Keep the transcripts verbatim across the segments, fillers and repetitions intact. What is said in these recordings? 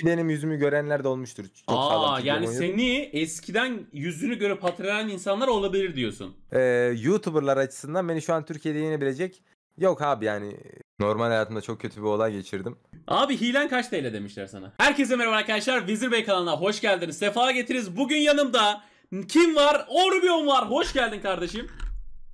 ki benim yüzümü görenler de olmuştur. Çok Aa yani seni eskiden yüzünü göre patrolleyen insanlar olabilir diyorsun. Ee, YouTuber'lar açısından beni şu an Türkiye'de yenebilecek. Yok abi yani normal hayatımda çok kötü bir olay geçirdim. Abi hilen kaç T L demişler sana. Herkese merhaba arkadaşlar. Vezir Bey kanalına hoş geldiniz. Sefa getiririz. Bugün yanımda kim var? Orbion var. Hoş geldin kardeşim.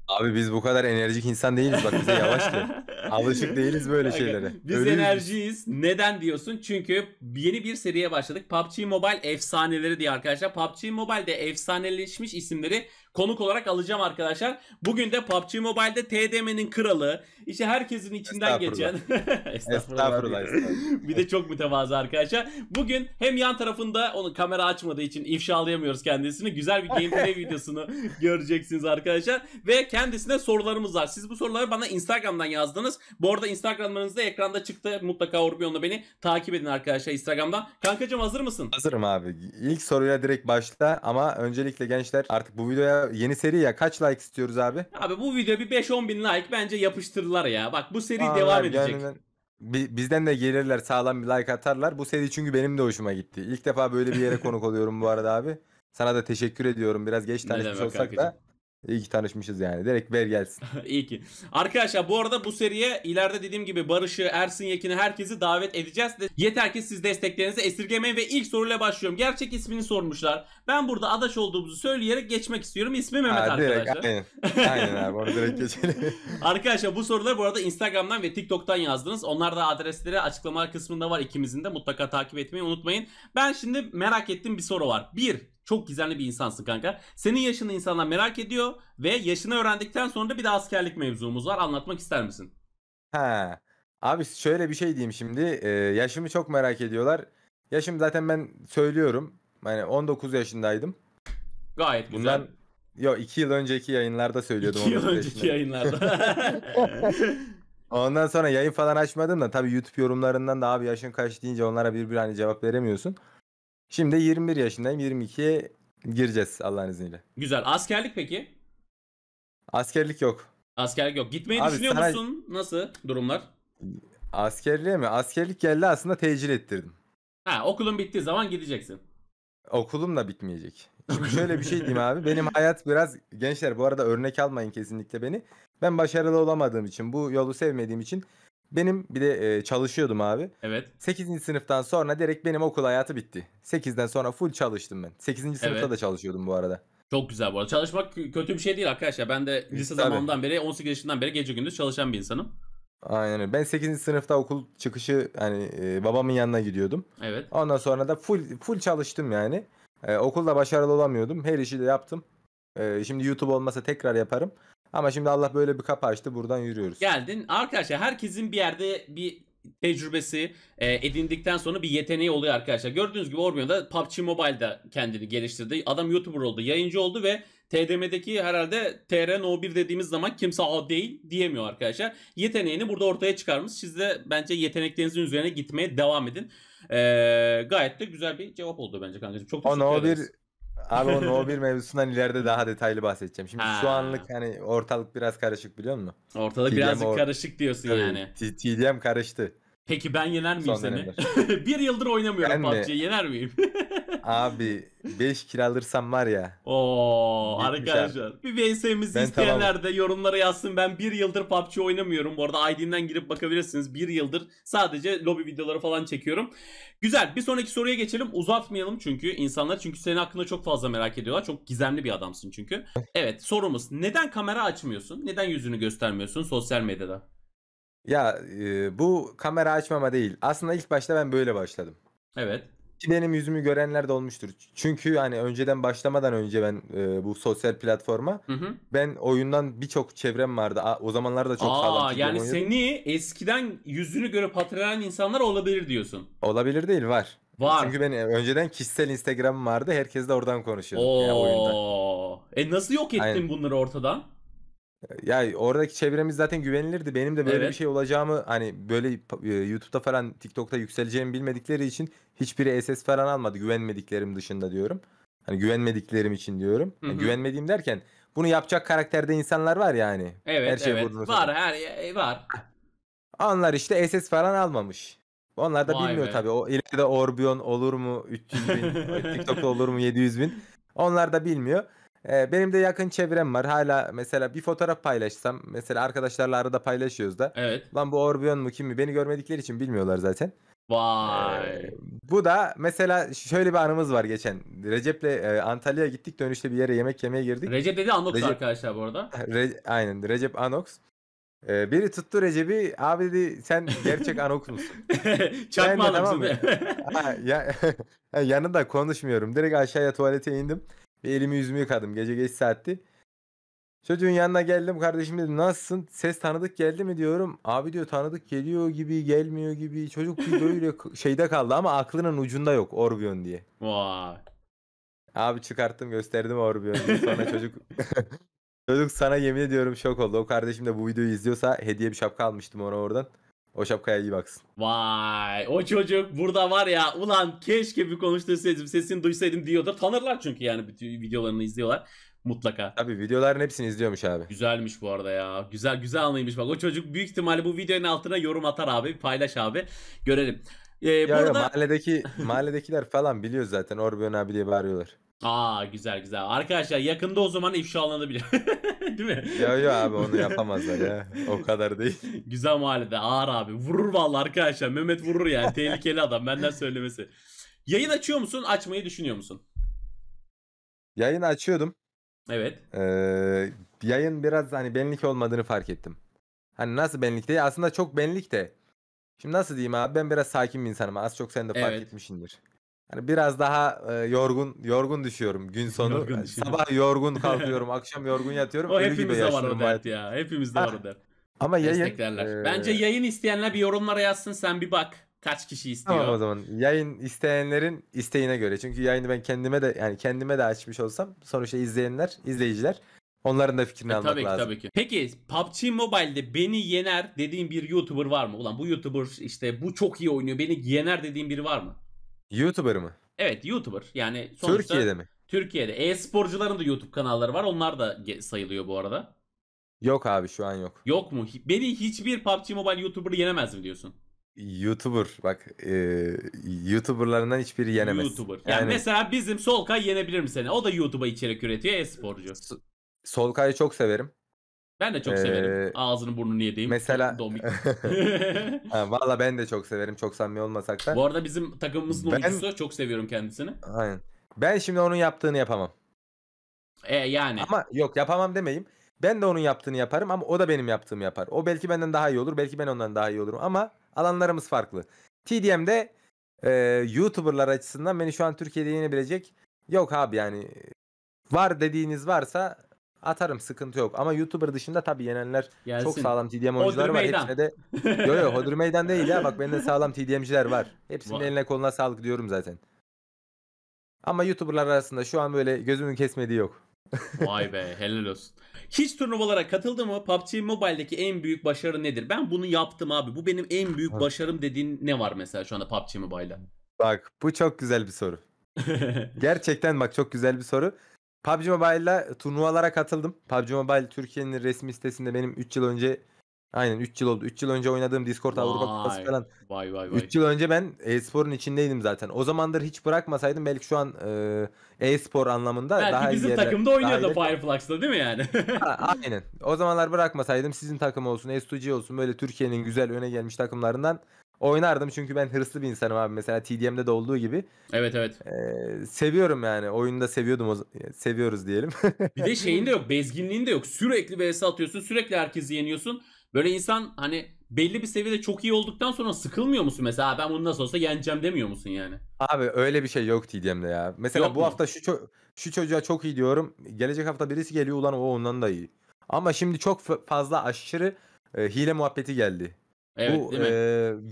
Abi biz bu kadar enerjik insan değiliz, bak bize yavaş gel. Alışık değiliz böyle şeylere. Biz Öyle enerjiyiz. Mi? Neden diyorsun? Çünkü yeni bir seriye başladık. P U B G Mobile efsaneleri diye arkadaşlar. P U B G Mobile'de efsaneleşmiş isimleri konuk olarak alacağım arkadaşlar. Bugün de P U B G Mobile'de T D M'nin kralı, işte herkesin içinden geçen. Estağfurullah. Estağfurullah. Estağfurullah. Bir de çok mütevazı arkadaşlar. Bugün hem yan tarafında, onu kamera açmadığı için ifşalayamıyoruz kendisini. Güzel bir gameplay videosunu göreceksiniz arkadaşlar. Ve kendisine sorularımız var. Siz bu soruları bana Instagram'dan yazdınız. Bu arada Instagram'larınız da ekranda çıktı. Mutlaka Orbion'la beni takip edin arkadaşlar Instagram'dan. Kankacığım hazır mısın? Hazırım abi. İlk soruyla direkt başla ama öncelikle gençler artık bu videoya yeni seri ya, kaç like istiyoruz abi? Abi bu video bir beş on bin like bence yapıştırırlar ya. Bak bu seri Aa, devam edecek. Gönlümden... Bizden de gelirler, sağlam bir like atarlar. Bu seri çünkü benim de hoşuma gitti. İlk defa böyle bir yere konuk oluyorum bu arada abi. Sana da teşekkür ediyorum. Biraz geç tanışmış olsak kankacığım da. İyi ki tanışmışız yani. Direkt ver gelsin. İyi ki. Arkadaşlar bu arada bu seriye ileride dediğim gibi Barış'ı, Ersin Yekin'i, herkesi davet edeceğiz. Yeter ki siz desteklerinizi esirgemeyin ve ilk soruyla başlıyorum. Gerçek ismini sormuşlar. Ben burada adaş olduğumuzu söyleyerek geçmek istiyorum. İsmi Mehmet ha, direkt, arkadaşlar. Aynen. Aynen abi, onu direkt geçelim. Arkadaşlar bu soruları bu arada Instagram'dan ve TikTok'tan yazdınız. Onlar da adresleri açıklama kısmında var ikimizin de. Mutlaka takip etmeyi unutmayın. Ben şimdi merak ettiğim bir soru var. Bir. Çok gizemli bir insansın kanka. Senin yaşını insanlar merak ediyor ve yaşını öğrendikten sonra da bir de askerlik mevzumuz var. Anlatmak ister misin? Ha. Abi şöyle bir şey diyeyim şimdi. Ee, yaşımı çok merak ediyorlar. Yaşım zaten ben söylüyorum. Yani on dokuz yaşındaydım. Gayet güzel. Bundan... Yo iki yıl önceki yayınlarda söylüyordum. iki yıl önceki yaşında. yayınlarda. Ondan sonra yayın falan açmadım da tabii YouTube yorumlarından da abi yaşın kaç deyince onlara birbirine hani cevap veremiyorsun. Şimdi yirmi bir yaşındayım. yirmi ikiye gireceğiz Allah'ın izniyle. Güzel. Askerlik peki? Askerlik yok. Askerlik yok. Gitmeyi abi düşünüyor sana... musun? Nasıl durumlar? Askerliğe mi? Askerlik geldi aslında, tecil ettirdim. Ha, okulun bittiği zaman gideceksin. Okulum da bitmeyecek. Şöyle bir şey diyeyim abi. Benim hayat biraz, gençler bu arada örnek almayın kesinlikle beni. Ben başarılı olamadığım için, bu yolu sevmediğim için. Benim bir de e, çalışıyordum abi. Evet. sekizinci sınıftan sonra direkt benim okul hayatı bitti. sekizden sonra full çalıştım ben. sekizinci sınıfta evet. da çalışıyordum bu arada. Çok güzel bu arada. Çalışmak kötü bir şey değil arkadaşlar. Ben de lise Tabii. zamanından beri, on sekiz yaşından beri gece gündüz çalışan bir insanım. Aynen öyle. Ben sekizinci sınıfta okul çıkışı hani e, babamın yanına gidiyordum. Evet. Ondan sonra da full full çalıştım yani. E, okulda başarılı olamıyordum. Her işi de yaptım. E, şimdi YouTube olmasa tekrar yaparım. Ama şimdi Allah böyle bir kapı açtı, buradan yürüyoruz. Geldin arkadaşlar, herkesin bir yerde bir tecrübesi e, edindikten sonra bir yeteneği oluyor arkadaşlar. Gördüğünüz gibi Orbion'da P U B G Mobile'da kendini geliştirdi. Adam YouTuber oldu, yayıncı oldu ve T D M'deki herhalde T R No bir dediğimiz zaman kimse o değil diyemiyor arkadaşlar. Yeteneğini burada ortaya çıkarmış. Siz de bence yeteneklerinizin üzerine gitmeye devam edin. E, gayet de güzel bir cevap oldu bence kankacığım. Çok teşekkür ederiz. Abi o No bir mevzusundan ileride daha detaylı bahsedeceğim. Şimdi ha. şu anlık hani ortalık biraz karışık, biliyor musun? Ortalık birazcık or karışık diyorsun Tabii. yani. T D M karıştı. Peki ben yener miyim Son seni? Bir yıldır oynamıyorum P U B G'yi. Yener miyim? Abi beş kilo alırsam var ya. Oo arkadaşlar. Abi. Bir V S'mizi isteyenler tamam. de yorumlara yazsın. Ben bir yıldır P U B G oynamıyorum. Bu arada I D'den girip bakabilirsiniz. Bir yıldır sadece lobi videoları falan çekiyorum. Güzel. Bir sonraki soruya geçelim. Uzatmayalım çünkü insanlar. Çünkü senin hakkında çok fazla merak ediyorlar. Çok gizemli bir adamsın çünkü. Evet, sorumuz. Neden kamera açmıyorsun? Neden yüzünü göstermiyorsun sosyal medyada? Ya e, bu kamera açmama değil. Aslında ilk başta ben böyle başladım. Evet. Benim yüzümü görenler de olmuştur. Çünkü hani önceden, başlamadan önce ben e, bu sosyal platforma hı hı. ben oyundan birçok çevrem vardı. A, o zamanlar da çok Aa, sağlam. Yani seni eskiden yüzünü göre patrolleyen insanlar olabilir diyorsun. Olabilir değil, var. Var. Çünkü ben önceden kişisel Instagram'ım vardı. Herkes de oradan konuşuyordu. Oo. Yani oyundan. E nasıl yok ettin Aynen. bunları ortadan? Ya oradaki çevremiz zaten güvenilirdi. Benim de böyle evet. bir şey olacağımı, hani böyle YouTube'da falan, TikTok'ta yükseleceğimi bilmedikleri için hiçbiri S S falan almadı, güvenmediklerim dışında diyorum. Hani güvenmediklerim için diyorum. Hı hı. Yani güvenmediğim derken bunu yapacak karakterde insanlar var yani. Evet, her şey evet. Var, her var. Onlar işte S S falan almamış. Onlar da vay bilmiyor be. Tabii. O ileride Orbion olur mu üç yüz bin, TikTok'ta olur mu yedi yüz bin. Onlar da bilmiyor. Ee, benim de yakın çevrem var. Hala mesela bir fotoğraf paylaşsam, mesela arkadaşlarla arada paylaşıyoruz da. Evet. Lan bu Orbion mu kim mi? Beni görmedikleri için bilmiyorlar zaten. Vay. Ee, bu da mesela şöyle bir anımız var geçen. Recep'le e, Antalya'ya gittik, dönüşte bir yere yemek yemeye girdik. Recep dedi Anoks Recep... arkadaşlar bu arada. Re... Aynen, Recep Anoks. Ee, biri tuttu Recep'i, abi dedi sen gerçek Anoks musun? Çakma Anoks'un be. Ha, ya, yanında konuşmuyorum. Direkt aşağıya tuvalete indim. Bir elimi yüzümü yıkadım. Gece geç saatti. Çocuğun yanına geldim. Kardeşim dedim nasılsın? Ses tanıdık geldi mi diyorum. Abi diyor tanıdık geliyor gibi, gelmiyor gibi. Çocuk böyle şeyde kaldı ama aklının ucunda yok Orbion diye. Vay. Abi çıkarttım gösterdim Orbion'u. Sonra çocuk... Çocuk sana yemin ediyorum şok oldu. O kardeşim de bu videoyu izliyorsa hediye bir şapka almıştım ona oradan. O şapkaya iyi baksın. Vay, o çocuk burada var ya, ulan keşke bir konuştursaydım, sesini duysaydım diyordur. Tanırlar çünkü yani bütün videolarını izliyorlar mutlaka. Tabii videoların hepsini izliyormuş abi. Güzelmiş bu arada ya. Güzel güzel anlaymış bak. O çocuk büyük ihtimalle bu videonun altına yorum atar abi. Paylaş abi. Görelim. Ee, ya burada... ya, mahalledeki, mahalledekiler falan biliyor zaten. Orbion abi diye bağırıyorlar. Aa güzel güzel. Arkadaşlar yakında o zaman ifşalanabilir. Değil mi? Yok yok abi onu yapamazlar ya. O kadar değil. Güzel mahallede ağır abi. Vurur vallahi arkadaşlar. Mehmet vurur yani. Tehlikeli adam. Benden söylemesi. Yayın açıyor musun? Açmayı düşünüyor musun? Yayın açıyordum. Evet. Ee, yayın biraz hani benlik olmadığını fark ettim. Hani nasıl benlik değil? Aslında çok benlik de. Şimdi nasıl diyeyim abi? Ben biraz sakin bir insanım. Az çok sen de fark evet. etmişsindir. Yani biraz daha e, yorgun yorgun düşüyorum gün sonu. Yorgun sabah yorgun kalkıyorum, akşam yorgun yatıyorum. O hepimizde var o dert ya. Hepimizde var o dert. Ama yayın e... bence yayın isteyenler bir yorumlara yazsın, sen bir bak kaç kişi istiyor. Tamam o zaman. Yayın isteyenlerin isteğine göre. Çünkü yayını ben kendime de yani kendime de açmış olsam sonuçta izleyenler, izleyiciler onların da fikrini e, almak tabii ki, lazım. Tabii ki. Peki P U B G Mobile'de beni yener dediğin bir YouTuber var mı? Ulan bu YouTuber işte bu çok iyi oynuyor. Beni yener dediğin biri var mı? YouTuber mı? Evet YouTuber yani sonuçta Türkiye'de mi? Türkiye'de. E-sporcuların da YouTube kanalları var. Onlar da sayılıyor bu arada. Yok abi şu an yok. Yok mu? Beni hiçbir P U B G Mobile YouTuber'ı yenemez mi diyorsun? YouTuber bak e, YouTuber'larından hiçbiri yenemez. YouTuber. Yani, yani mesela bizim Solkay yenebilir mi seni? O da YouTube'a içerik üretiyor, e-sporcu. Solkay'ı çok severim. Ben de çok ee, severim. Ağzını burnunu yediğim. Mesela. Ha, valla ben de çok severim. Çok samimi olmasak da. Bu arada bizim takımımızın ben... oyuncusu. Çok seviyorum kendisini. Aynen. Ben şimdi onun yaptığını yapamam. E yani. Ama yok yapamam demeyeyim. Ben de onun yaptığını yaparım ama o da benim yaptığımı yapar. O belki benden daha iyi olur. Belki ben ondan daha iyi olurum. Ama alanlarımız farklı. T D M'de e, YouTuber'lar açısından beni şu an Türkiye'de yenebilecek. Yok abi yani. Var dediğiniz varsa... atarım sıkıntı yok ama YouTuber dışında tabii yenenler gelsin. Çok sağlam T D M oyuncular var hepsine de. Yo yo Hodri Meydan değil ya bak bende sağlam T D M'ciler var. Hepsinin eline koluna sağlık diyorum zaten. Ama YouTuber'lar arasında şu an böyle gözümün kesmediği yok. Vay be helal olsun. Hiç turnuvalara katıldı mı? P U B G Mobile'deki en büyük başarı nedir? Ben bunu yaptım abi. Bu benim en büyük başarım dediğin ne var mesela şu anda P U B G Mobile'da? Bak bu çok güzel bir soru. Gerçekten bak çok güzel bir soru. P U B G Mobile'la turnuvalara katıldım. P U B G Mobile Türkiye'nin resmi sitesinde benim üç yıl önce aynen üç yıl oldu. üç yıl önce oynadığım Discord vay, Avrupa Kupası falan. Vay vay vay. üç yıl önce ben e-sporun içindeydim zaten. O zamandır hiç bırakmasaydım belki şu an e-spor anlamında belki daha iyi. Belki bizim takımda oynuyordu Fireflux'ta değil mi yani? Ha, aynen. O zamanlar bırakmasaydım sizin takım olsun, S iki G olsun böyle Türkiye'nin güzel öne gelmiş takımlarından oynardım çünkü ben hırslı bir insanım abi. Mesela T D M'de de olduğu gibi. Evet evet. Ee, seviyorum yani. Oyunda seviyordum. Seviyoruz diyelim. Bir de şeyin de yok. Bezginliğin de yok. Sürekli V S atıyorsun. Sürekli herkesi yeniyorsun. Böyle insan hani belli bir seviyede çok iyi olduktan sonra sıkılmıyor musun? Mesela ben bunu nasıl olsa yeneceğim demiyor musun yani? Abi öyle bir şey yok T D M'de ya. Mesela yok bu mu? Hafta şu, ço şu çocuğa çok iyi diyorum. Gelecek hafta birisi geliyor. Ulan o ondan da iyi. Ama şimdi çok fazla aşırı e, hile muhabbeti geldi. Evet, bu e,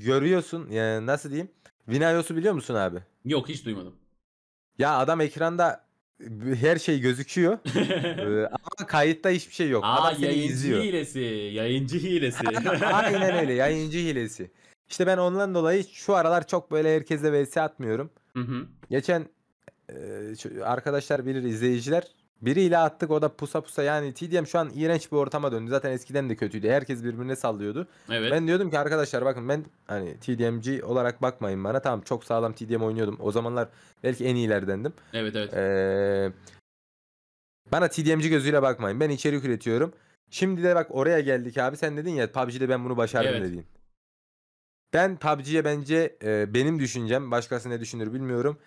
görüyorsun yani nasıl diyeyim? Vinayos'u biliyor musun abi? Yok hiç duymadım. Ya adam ekranda her şey gözüküyor ee, ama kayıtta hiçbir şey yok. Aa, adam seni yayıncı izliyor. Hilesi, yayıncı hilesi. Aynen öyle yayıncı hilesi. İşte ben ondan dolayı şu aralar çok böyle herkese V S atmıyorum. Hı hı. Geçen e, arkadaşlar bilir izleyiciler Biriyle attık, o da pusa pusa. Yani T D M şu an iğrenç bir ortama döndü. Zaten eskiden de kötüydü. Herkes birbirine sallıyordu. Evet. Ben diyordum ki arkadaşlar bakın, ben hani T D M'ci olarak bakmayın bana. Tamam, çok sağlam T D M oynuyordum. O zamanlar belki en iyilerdendim. Evet evet. Ee, bana T D M'ci gözüyle bakmayın. Ben içerik üretiyorum. Şimdi de bak oraya geldik abi. Sen dedin ya P U B G'de ben bunu başardım, evet, dediğin. Ben P U B G'ye bence e, benim düşüncem, başkası ne düşünür bilmiyorum,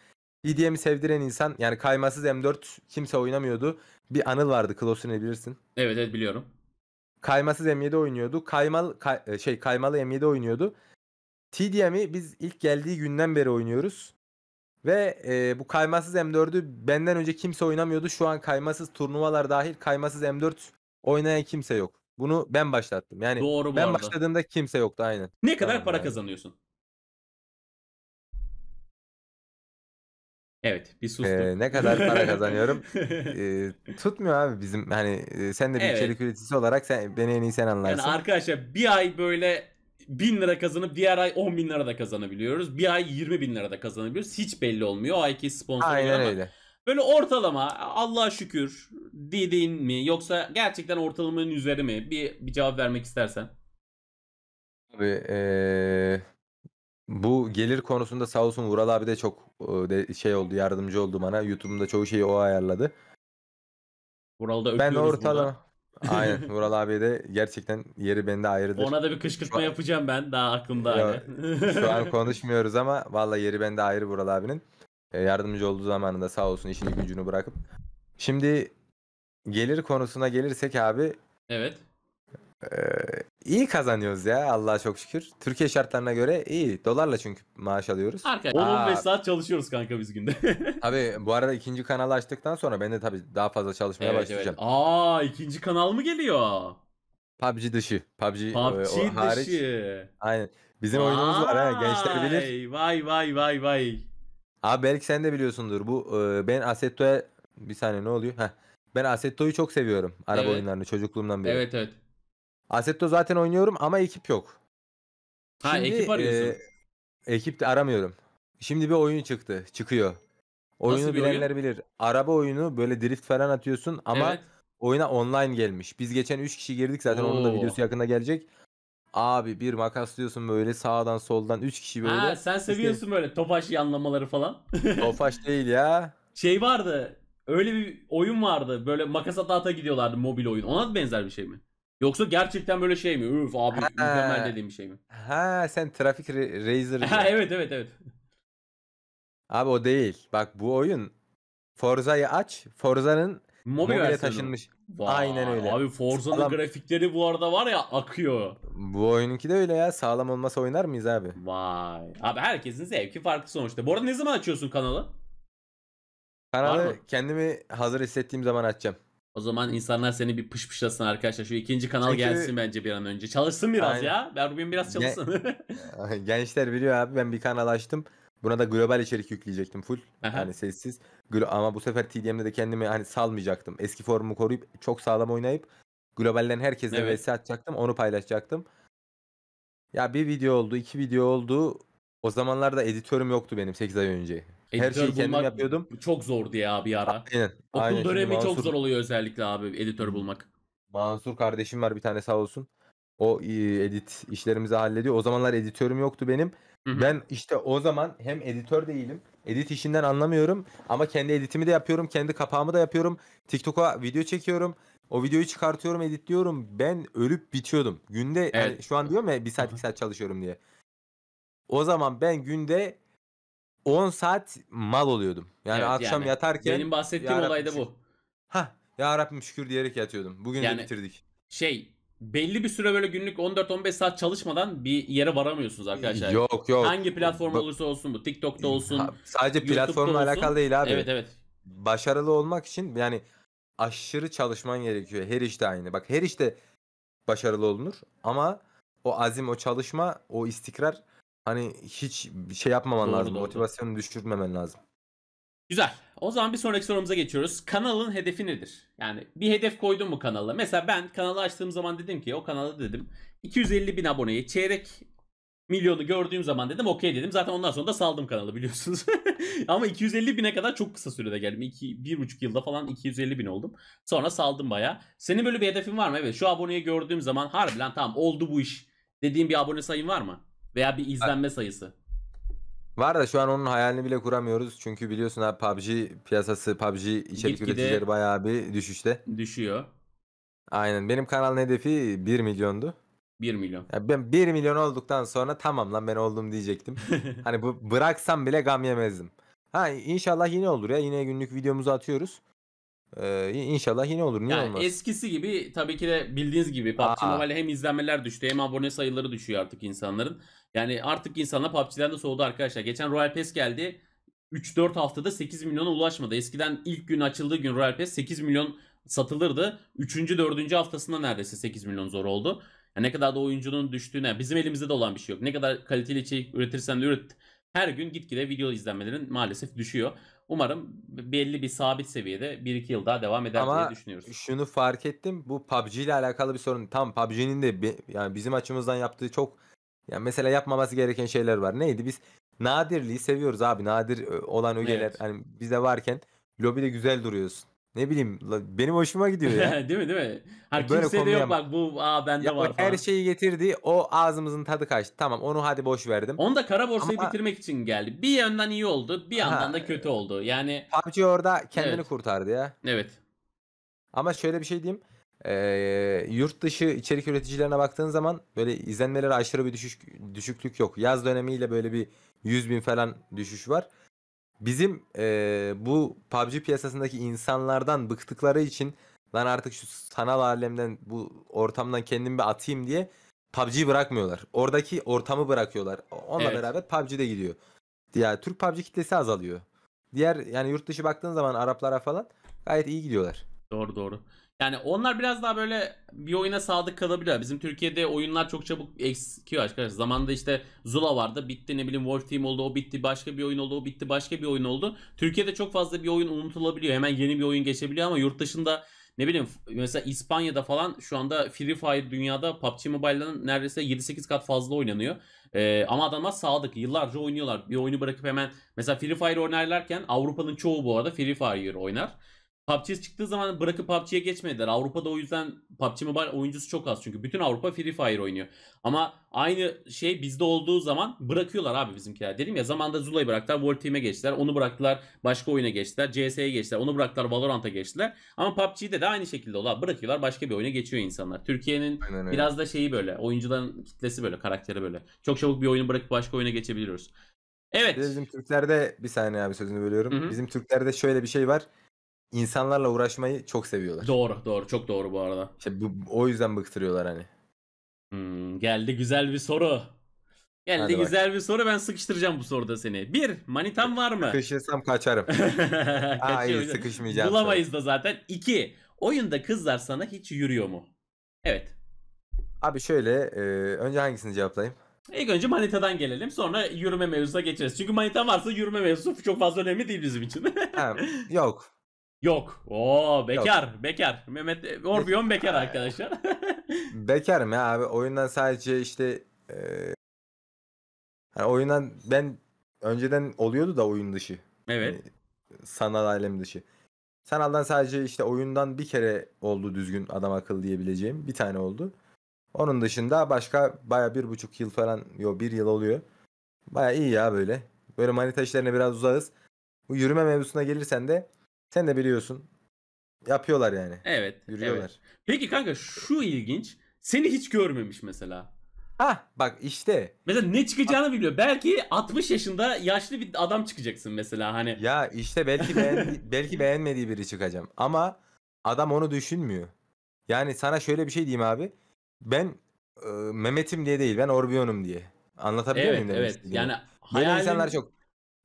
T D M'i sevdiren insan, yani kaymasız M dört kimse oynamıyordu. Bir Anıl vardı, Klosun'u bilirsin. Evet evet, biliyorum. Kaymasız M yedi oynuyordu. Kaymalı kay, şey kaymalı M yedi oynuyordu. T D M'i biz ilk geldiği günden beri oynuyoruz. Ve e, bu kaymasız M dördü benden önce kimse oynamıyordu. Şu an kaymasız turnuvalar dahil kaymasız M dört oynayan kimse yok. Bunu ben başlattım. Yani doğru, ben arada başladığımda kimse yoktu, aynen. Ne kadar aynen, para kazanıyorsun? Evet, bir sustum. Ee, ne kadar para kazanıyorum? ee, tutmuyor abi bizim, hani sen de bir evet, içerik üreticisi olarak sen, beni en iyi sen anlarsın. Yani arkadaşlar bir ay böyle bin lira kazanıp diğer ay on bin lira da kazanabiliyoruz. Bir ay yirmi bin lira da kazanabiliyoruz. Hiç belli olmuyor. O ayki sponsor oluyor ama. Aynen öyle. Böyle ortalama, Allah'a şükür dediğin mi, yoksa gerçekten ortalamanın üzeri mi? Bir, bir cevap vermek istersen. Abi ee, bu gelir konusunda sağ olsun Vural abi de çok e, şey oldu, yardımcı oldu bana. YouTube'umda çoğu şeyi o ayarladı. Vural'da öpüyoruz. Ben ortalama. Aynen, Vural abi de gerçekten yeri bende ayrıdır. Ona da bir kışkırtma an... yapacağım ben, daha aklımda. Ya, şu an konuşmuyoruz ama vallahi yeri bende ayrı Vural abinin. Yardımcı olduğu zamanında sağ olsun işini gücünü bırakıp. Şimdi gelir konusuna gelirsek abi. Evet. E, iyi kazanıyoruz ya Allah'a çok şükür. Türkiye şartlarına göre iyi. Dolarla çünkü maaş alıyoruz. on on beş saat çalışıyoruz kanka biz günde. Tabii bu arada ikinci kanalı açtıktan sonra ben de tabii daha fazla çalışmaya evet, başlayacağım. Evet. Aa, ikinci kanal mı geliyor? P U B G dışı. P U B G, P U B G o, hariç. Dışı. Aynen. Bizim vay, oyunumuz var ha, gençler bilir. Vay vay vay vay. Abi belki sen de biliyorsundur. Bu e, ben Assetto'ya bir saniye ne oluyor? Heh. Ben Assetto'yu çok seviyorum. Araba evet, oyunlarını çocukluğumdan beri. Evet evet. Assetto zaten oynuyorum ama ekip yok. Ha, şimdi, ekip arıyorsun. E, ekip de aramıyorum. Şimdi bir oyun çıktı. Çıkıyor. Oyunu nasıl bilenler oyun? Bilir. Araba oyunu, böyle drift falan atıyorsun ama evet, oyuna online gelmiş. Biz geçen üç kişi girdik zaten. Oo, onun da videosu yakında gelecek. Abi bir makaslıyorsun böyle sağdan soldan üç kişi böyle. Ha, sen seviyorsun işte böyle topaş yanlamaları falan. Topaş değil ya. Şey vardı. Öyle bir oyun vardı. Böyle makas ata ata gidiyorlardı, mobil oyun. Ona da benzer bir şey mi? Yoksa gerçekten böyle şey mi? Üf abi ha, mükemmel dediğim bir şey mi? Ha, sen trafik razer. Ha evet evet evet. Abi o değil. Bak bu oyun Forza'yı aç. Forza'nın mobile taşınmış. Vay, aynen öyle. Abi Forza'nın sağlam grafikleri bu arada var ya, akıyor. Bu oyununki de öyle ya. Sağlam olmasa oynar mıyız abi? Vay. Abi herkesin zevki farklı sonuçta. Bu arada ne zaman açıyorsun kanalı? Kanalı kendimi hazır hissettiğim zaman açacağım. O zaman insanlar seni bir pışpışlasın arkadaşlar. Şu ikinci kanal çünkü gelsin bence bir an önce. Çalışsın biraz aynen ya. Erbi'nin biraz çalışsın. Gen Gençler biliyor abi, ben bir kanal açtım. Buna da global içerik yükleyecektim full. Aha. Yani sessiz. Ama bu sefer T D M'de de kendimi hani salmayacaktım. Eski formumu koruyup çok sağlam oynayıp globalden herkese evet, vesile atacaktım. Onu paylaşacaktım. Ya bir video oldu, iki video oldu. O zamanlarda editörüm yoktu benim sekiz ay önce. Editör her şeyi kendim yapıyordum. Çok zordu ya bir ara. Aynen. Okul aynen dönemi Mansur, çok zor oluyor özellikle abi editör bulmak. Mansur kardeşim var bir tane sağ olsun. O edit işlerimizi hallediyor. O zamanlar editörüm yoktu benim. Ben işte o zaman hem editör değilim, edit işinden anlamıyorum ama kendi editimi de yapıyorum, kendi kapağımı da yapıyorum. TikTok'a video çekiyorum, o videoyu çıkartıyorum, editliyorum. Ben ölüp bitiyordum. Günde evet, yani şu an diyorum ya bir saat iki saat çalışıyorum diye. O zaman ben günde on saat mal oluyordum. Yani evet, akşam yani yatarken. Benim bahsettiğim olay da bu. Hah, ya Rabbim şükür diyerek yatıyordum. Bugün yani de bitirdik. Şey, belli bir süre böyle günlük on dört on beş saat çalışmadan bir yere varamıyorsunuz arkadaşlar. Yok yok. Hangi platform olursa olsun bu. TikTok'ta olsun. Ha, sadece YouTube'da platformla olsun alakalı değil abi. Evet evet. Başarılı olmak için yani aşırı çalışman gerekiyor. Her işte aynı. Bak her işte başarılı olunur ama o azim, o çalışma, o istikrar, hani hiç şey yapmaman doğru, lazım. Doğru. Motivasyonu düşürmemen lazım. Güzel. O zaman bir sonraki sorumuza geçiyoruz. Kanalın hedefi nedir? Yani bir hedef koydun mu kanala? Mesela ben kanalı açtığım zaman dedim ki, o kanala dedim iki yüz elli bin aboneye çeyrek milyonu gördüğüm zaman dedim okey dedim. Zaten ondan sonra da saldım kanalı biliyorsunuz. Ama iki yüz elli bine kadar çok kısa sürede geldim. bir buçuk yılda falan iki yüz elli bin oldum. Sonra saldım bayağı. Senin böyle bir hedefin var mı? Evet, şu aboneyi gördüğüm zaman harbi lan tamam oldu bu iş dediğin bir abone sayın var mı? Veya bir izlenme sayısı. Var da şu an onun hayalini bile kuramıyoruz. Çünkü biliyorsun abi P U B G piyasası, P U B G içerik üreticileri bayağı bir düşüşte. Düşüyor. Aynen. Benim kanalın hedefi bir milyondu. bir milyon. Ya ben bir milyon olduktan sonra tamam lan ben oldum diyecektim. Hani bu bıraksam bile gam yemezdim. Ha inşallah yine olur ya. Yine günlük videomuzu atıyoruz. Ee, inşallah yine olur. Niye yani olmaz? Eskisi gibi tabii ki de bildiğiniz gibi P U B G Mobile hem izlenmeler düştü hem abone sayıları düşüyor artık insanların. Yani artık insanlar P U B G'den de soğudu arkadaşlar. Geçen Royal Pass geldi. üç dört haftada sekiz milyona ulaşmadı. Eskiden ilk gün açıldığı gün Royal Pass sekiz milyon satılırdı. üçüncü dördüncü haftasında neredeyse sekiz milyon zor oldu. Yani ne kadar da oyuncunun düştüğüne, bizim elimizde de olan bir şey yok. Ne kadar kaliteli içerik üretirsen de üret. Her gün gitgide video izlenmelerin maalesef düşüyor. Umarım belli bir sabit seviyede bir iki yıl daha devam eder ama diye düşünüyoruz. Ama şunu fark ettim. Bu P U B G ile alakalı bir sorun. Tam P U B G'nin de yani bizim açımızdan yaptığı çok yani mesela yapmaması gereken şeyler var. Neydi? Biz nadirliği seviyoruz abi. Nadir olan ögeler evet. Hani bizde varken lobide güzel duruyorsun. Ne bileyim benim hoşuma gidiyor ya. Değil mi değil mi? Her böyle kimse de yok bak bu aa bende var falan. Her şeyi getirdi o ağzımızın tadı kaçtı. Tamam onu hadi boş verdim. Onu da kara borsayı ama bitirmek için geldi. Bir yandan iyi oldu bir yandan ha, da kötü oldu. Yani P U B G orada kendini evet. kurtardı ya. Evet. Ama şöyle bir şey diyeyim. Ee, yurt dışı içerik üreticilerine baktığın zaman böyle izlenmelere aşırı bir düşüş, düşüklük yok. Yaz dönemiyle böyle bir yüz bin falan düşüş var. Bizim e, bu P U B G piyasasındaki insanlardan bıktıkları için lan artık şu sanal alemden bu ortamdan kendimi bir atayım diye P U B G'yi bırakmıyorlar. Oradaki ortamı bırakıyorlar. Onunla evet. beraber P U B G de gidiyor. Yani Türk P U B G kitlesi azalıyor. Diğer yani yurt dışı baktığın zaman Araplara falan gayet iyi gidiyorlar. Doğru doğru. Yani onlar biraz daha böyle bir oyuna sadık kalabiliyor. Bizim Türkiye'de oyunlar çok çabuk eskiyor arkadaşlar. Zamanında işte Zula vardı. Bitti ne bileyim Wolf Team oldu. O bitti başka bir oyun oldu. O bitti başka bir oyun oldu. Türkiye'de çok fazla bir oyun unutulabiliyor. Hemen yeni bir oyun geçebiliyor ama yurt dışında ne bileyim mesela İspanya'da falan şu anda Free Fire dünyada P U B G Mobile'dan neredeyse yedi sekiz kat fazla oynanıyor. Ee, ama adamlar sadık. Yıllarca oynuyorlar. Bir oyunu bırakıp hemen mesela Free Fire oynarlarken Avrupa'nın çoğu bu arada Free Fire oynar. P U B G çıktığı zaman bırakıp P U B G'ye geçmediler. Avrupa'da o yüzden P U B G Mobile oyuncusu çok az. Çünkü bütün Avrupa Free Fire oynuyor. Ama aynı şey bizde olduğu zaman bırakıyorlar abi bizimkiler. Dedim ya zamanında Zula'yı bıraktılar. Wolf Team'e geçtiler. Onu bıraktılar. Başka oyuna geçtiler. C S'ye geçtiler. Onu bıraktılar. Valorant'a geçtiler. Ama P U B G'de de aynı şekilde oldu. Bırakıyorlar. Başka bir oyuna geçiyor insanlar. Türkiye'nin biraz da şeyi böyle. Oyuncuların kitlesi böyle. Karakteri böyle. Çok çabuk bir oyunu bırakıp başka oyuna geçebiliyoruz. Evet. Bizim Türklerde bir saniye abi sözünü bölüyorum. Hı-hı. Bizim Türklerde şöyle bir şey var. İnsanlarla uğraşmayı çok seviyorlar. Doğru doğru çok doğru bu arada. İşte bu, o yüzden bıktırıyorlar hani. Hmm, geldi güzel bir soru. Geldi hadi güzel bak. Bir soru ben sıkıştıracağım bu soruda seni. Bir manitan var mı? Sıkışırsam kaçarım. Hayır sıkışmayacağım. Bulamayız sonra. Da zaten. İki oyunda kızlar sana hiç yürüyor mu? Evet. Abi şöyle e, önce hangisini cevaplayayım? İlk önce manitadan gelelim sonra yürüme mevzusuna geçeriz. Çünkü manita varsa yürüme mevzusu çok fazla önemli değil bizim için. Ha, yok. Yok. Oo bekar, yok. Bekar. Mehmet Orbion bekar arkadaşlar. Bekarım ya abi. Oyundan sadece işte e, hani oyundan ben önceden oluyordu da oyun dışı. Evet. Yani, sanal alem dışı. Sanaldan sadece işte oyundan bir kere oldu düzgün adam akıllı diyebileceğim. Bir tane oldu. Onun dışında başka baya bir buçuk yıl falan yok bir yıl oluyor. Baya iyi ya böyle. Böyle manita işlerine biraz uzağız. Bu yürüme mevzusuna gelirsen de sen de biliyorsun. Yapıyorlar yani. Evet. Yürüyorlar. Evet. Peki kanka şu ilginç. Seni hiç görmemiş mesela. Hah bak işte. Mesela ne çıkacağını biliyor. Belki altmış yaşında yaşlı bir adam çıkacaksın mesela hani. Ya işte belki beğen belki beğenmediği biri çıkacağım. Ama adam onu düşünmüyor. Yani sana şöyle bir şey diyeyim abi. Ben e, Mehmet'im diye değil. Ben Orbion'um diye. Anlatabiliyor evet, muyum? Evet evet. Yani hayalin, insanlar çok.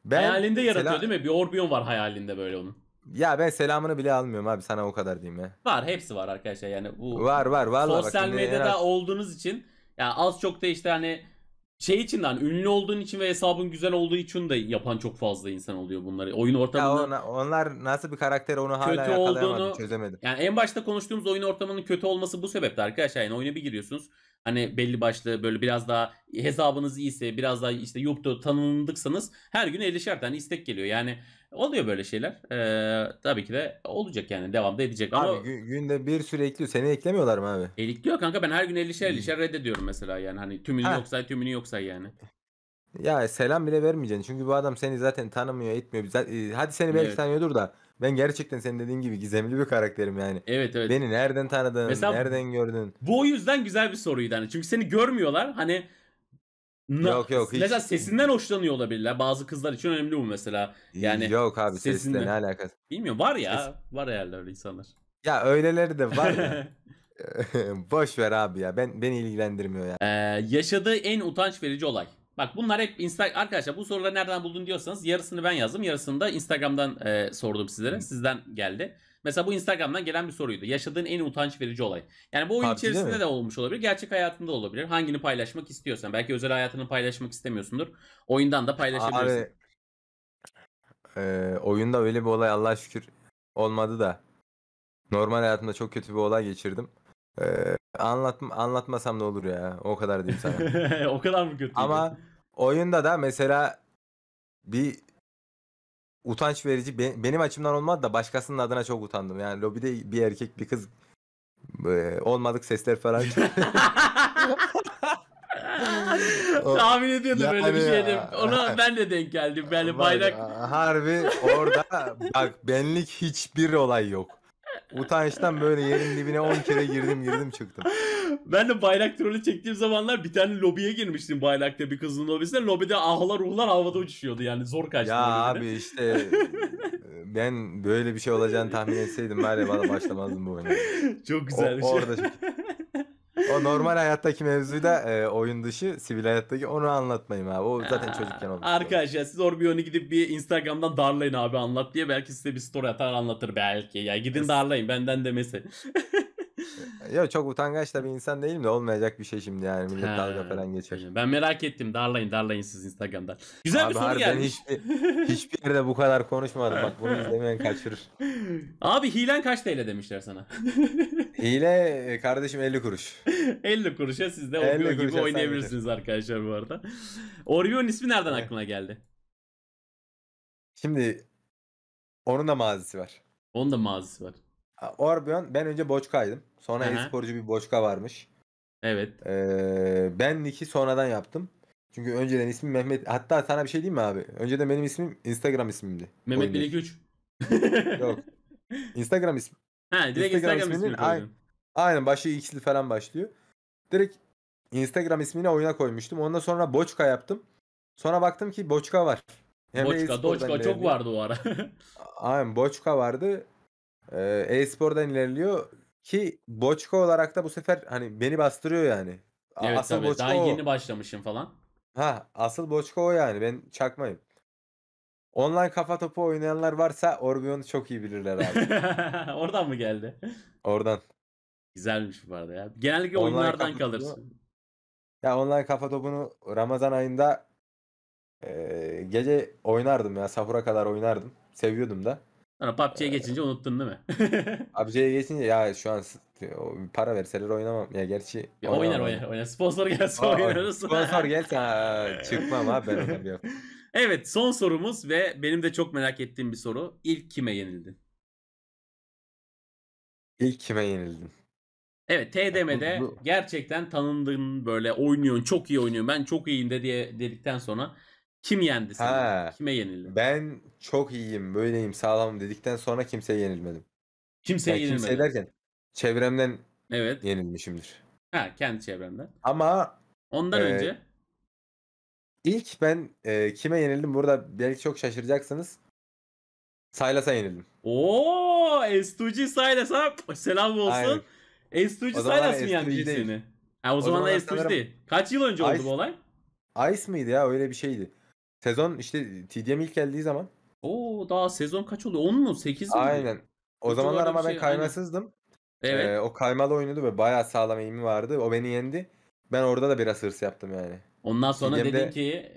Ben, hayalinde yaratıyor değil mi? Bir Orbion var hayalinde böyle onun. Ya ben selamını bile almıyorum abi sana o kadar diyeyim ya. Var hepsi var arkadaşlar yani bu var var vallahi sosyal medyada yani olduğunuz için yani az çok da işte hani şey için hani ünlü olduğun için ve hesabın güzel olduğu için de yapan çok fazla insan oluyor bunları. Oyun ortamında ona, onlar nasıl bir karakter onu hala yakalayamadım, çözemedim. Yani en başta konuştuğumuz oyun ortamının kötü olması bu sebepte arkadaşlar. Yani oyuna bir giriyorsunuz. hani belli başlı böyle biraz daha hesabınız iyiyse, biraz daha işte yuptu tanındıksanız her gün ellişer tane istek geliyor. Yani oluyor böyle şeyler. Ee, tabii ki de olacak yani, devamda edecek. Abi ama günde bir sürü ekliyor. Seni eklemiyorlar mı abi? Ekliyor kanka, ben her gün ellişer ellişer reddediyorum mesela yani. Hani tümünü ha. yoksa tümünü yoksa yani. Ya selam bile vermeyeceksin. Çünkü bu adam seni zaten tanımıyor, etmiyor. Hadi seni belki evet. tanıyordur da. Ben gerçekten senin dediğin gibi gizemli bir karakterim yani. Evet evet. Beni nereden tanıdın? Mesela nereden gördün? Bu o yüzden güzel bir soruydu hani. Çünkü seni görmüyorlar. Hani yok yok. Mesela hiç. Sesinden hoşlanıyor olabilirler. Bazı kızlar için önemli bu mesela. Yani yok abi, sesinden, sesinden ne alakası? Bilmiyorum, var ya. Ses... Var herhalde öyle insanlar. Ya öyleleri de var ya. Boş ver abi ya. Ben beni ilgilendirmiyor ya. Yani. Ee, yaşadığı en utanç verici olay. Bak bunlar hep Instagram arkadaşlar, bu soruları nereden buldun diyorsanız yarısını ben yazdım, yarısını da Instagram'dan e, sordum sizlere. Sizden geldi. Mesela bu Instagram'dan gelen bir soruydu. Yaşadığın en utanç verici olay. Yani bu oyun P U B G içerisinde de olmuş olabilir. Gerçek hayatında olabilir. Hangini paylaşmak istiyorsan. Belki özel hayatını paylaşmak istemiyorsundur. Oyundan da paylaşabilirsin. Abi, e, oyunda öyle bir olay Allah'a şükür olmadı da. Normal hayatımda çok kötü bir olay geçirdim. Ee, anlatma, anlatmasam da olur ya. O kadar diyeyim sana. O kadar mı kötü? Ama oyunda da mesela bir utanç verici, be, benim açımdan olmadı da başkasının adına çok utandım. Yani lobide bir erkek bir kız e, olmadık sesler falan. O, tahmin ediyordum böyle bir şeydim. Ona ben de denk geldim. Yani bayrak. Ya, harbi orada bak benlik hiçbir olay yok. Utançtan böyle yerin dibine on kere girdim girdim çıktım. Ben de bayrak trolü çektiğim zamanlar bir tane lobiye girmiştim, bayrakta bir kızın lobisine. Lobide ahlar ruhlar havada uçuşuyordu yani, zor kaçtım. Ya abi işte ben böyle bir şey olacağını tahmin etseydim bari bana başlamazdım bu oyuna. Çok güzel bir şey. Orada çok... O normal hayattaki mevzuyu da e, oyun dışı, sivil hayattaki onu anlatmayayım abi. O zaten Aa, çocukken olmuş. Arkadaşlar doğru. Siz Orbion'u gidip bir Instagram'dan darlayın abi, anlat diye. Belki size bir story atar anlatır belki. Ya gidin yes. darlayın benden demesi. Yok çok utangaç da bir insan değilim de olmayacak bir şey şimdi yani. Millet ha, dalga falan geçer. Ben merak ettim, darlayın darlayın siz Instagram'dan. Güzel abi, bir soru gelmiş. Hiç, hiçbir yerde bu kadar konuşmadım. Bak bunu izlemeyen kaçırır. Abi hilen kaç T L demişler sana? Hile kardeşim elli kuruş. elli kuruşa siz de Orbion gibi oynayabilirsiniz arkadaşlar bu arada. Orbion ismi nereden aklına geldi? Şimdi onun da mazisi var. Onun da mazisi var. Orbion, ben önce boçkaydım. Sonra e-sporcu bir boçka varmış. Evet. Ee, ben Nick'i sonradan yaptım. Çünkü önceden ismim Mehmet. Hatta sana bir şey diyeyim mi abi? Önceden benim ismim Instagram ismimdi. Mehmet bir iki üç. Yok. Instagram ismi. Ha, direkt Instagram, Instagram ismini aynen, aynen başı X'li falan başlıyor. Direkt Instagram ismini oyuna koymuştum. Ondan sonra boçka yaptım. Sonra baktım ki boçka var. Hem boçka, doçka çok vardı o ara. Aynen boçka vardı. Ee, e-spordan ilerliyor ki boçka olarak da bu sefer hani beni bastırıyor yani. Evet, asıl tabii. Boçka daha yeni o. başlamışım falan. Ha, asıl boçka o yani, ben çakmayım. Online kafa topu oynayanlar varsa Orbion'u çok iyi bilirler abi. Oradan mı geldi? Oradan. Güzelmiş bu arada ya. Genellikle online oyunlardan kalırsın. Ya online kafa topunu Ramazan ayında e, gece oynardım ya. Sahura kadar oynardım. Seviyordum da. Sonra P U B G'ye geçince unuttun değil mi? P U B G'ye geçince ya şu an para verseler oynamam. Ya gerçi ya oynar oynar oynar. Sponsor gelse oynarız. Sponsor gelse ha, çıkmam abi ben oynamıyorum. Evet, son sorumuz ve benim de çok merak ettiğim bir soru. İlk kime yenildin? İlk kime yenildin? Evet, T D M'de bu, bu... gerçekten tanındığın, böyle oynuyorsun, çok iyi oynuyorsun, ben çok iyiyim de diye dedikten sonra kim yendi seni? Ha, kime yenildin? Ben çok iyiyim, böyleyim, sağlamım dedikten sonra kimseye yenilmedim. Kimseye yani yenilmedim? Kimseye derken çevremden evet. yenilmişimdir. Ha, kendi çevremden. Ama ondan e... önce... İlk ben e, kime yenildim burada belki çok şaşıracaksınız. Silas'a yenildim. Ooo, S iki G Silas'a selam olsun. S iki G Silas mı yendi seni? Ha, o, o zaman da S iki G değil. Kaç yıl önce Ice, oldu bu olay? Ice mıydı ya, öyle bir şeydi. Sezon işte T D M ilk geldiği zaman. Oo, daha sezon kaç oluyor? on mu? sekiz mi? Aynen. O kaç zamanlar ama ben şey, kaymasızdım. Evet. Ee, o kaymalı oynuyordu ve bayağı sağlam eğimi vardı. O beni yendi. Ben orada da biraz hırs yaptım yani. Ondan sonra T D M'de... dedin ki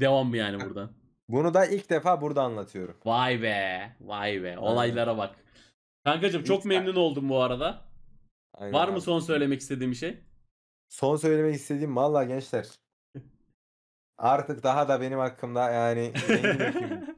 devam mı yani buradan? Bunu da ilk defa burada anlatıyorum. Vay be. Vay be. Olaylara bak. Kankacığım çok memnun oldum bu arada. Aynen. Var mı son söylemek istediğin bir şey? son söylemek istediğim vallahi gençler. Artık daha da benim hakkımda yani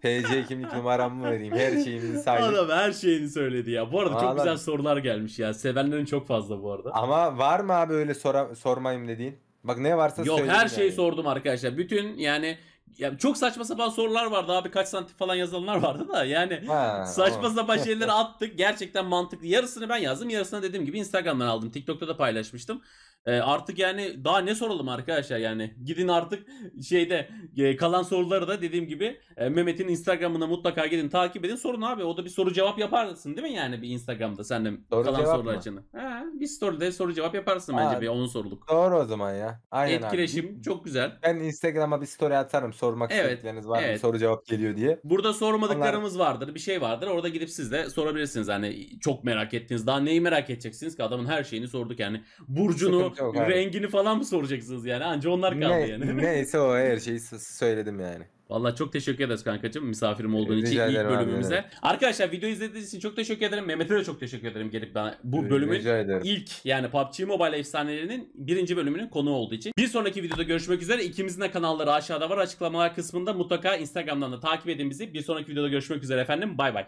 P C kimlik numaramı vereyim. Her şeyimizi saydım. Adam her şeyini söyledi ya. Bu arada vallahi çok güzel sorular gelmiş ya. Sevenlerin çok fazla bu arada. Ama var mı abi öyle sora, sormayayım dediğin? Bak ne varsa söyle. Yok her şeyi yani sordum arkadaşlar. Bütün yani ya çok saçma sapan sorular vardı abi. Kaç santim falan yazılanlar vardı da yani ha, saçma o. sapan şeyleri attık. Gerçekten mantıklı. Yarısını ben yazdım. Yarısını dediğim gibi Instagram'dan aldım. TikTok'ta da paylaşmıştım. E artık yani daha ne soralım arkadaşlar yani. Gidin artık şeyde e, kalan soruları da dediğim gibi e, Mehmet'in Instagram'ına mutlaka gidin takip edin sorun abi. O da bir soru cevap yaparsın değil mi yani bir Instagram'da sen de soru kalan sorular için. He, bir story'de soru cevap yaparsın bence abi, bir on soruluk. Doğru o zaman ya. Aynen etkileşim abi çok güzel. Ben Instagram'a bir story atarım sormak evet, istedikleriniz var evet, mı soru cevap geliyor diye. Burada sormadıklarımız onlar vardır, bir şey vardır. Orada gidip siz de sorabilirsiniz hani çok merak ettiniz. Daha neyi merak edeceksiniz ki adamın her şeyini sorduk yani. Burcunu Yok, rengini falan mı soracaksınız yani? Anca onlar kaldı ne, yani. Neyse o her şeyi söyledim yani. Vallahi çok teşekkür ederiz kankacığım misafirim olduğun Rica için ilk bölümümüze. Abi, arkadaşlar video izlediğiniz için çok teşekkür ederim. Mehmet'e de çok teşekkür ederim gelip bana bu bölümün ilk yani P U B G Mobile efsanelerinin birinci bölümünün konuğu olduğu için. Bir sonraki videoda görüşmek üzere. İkimizin de kanalları aşağıda var açıklamalar kısmında. Mutlaka Instagram'dan da takip edin bizi. Bir sonraki videoda görüşmek üzere efendim. Bay bay.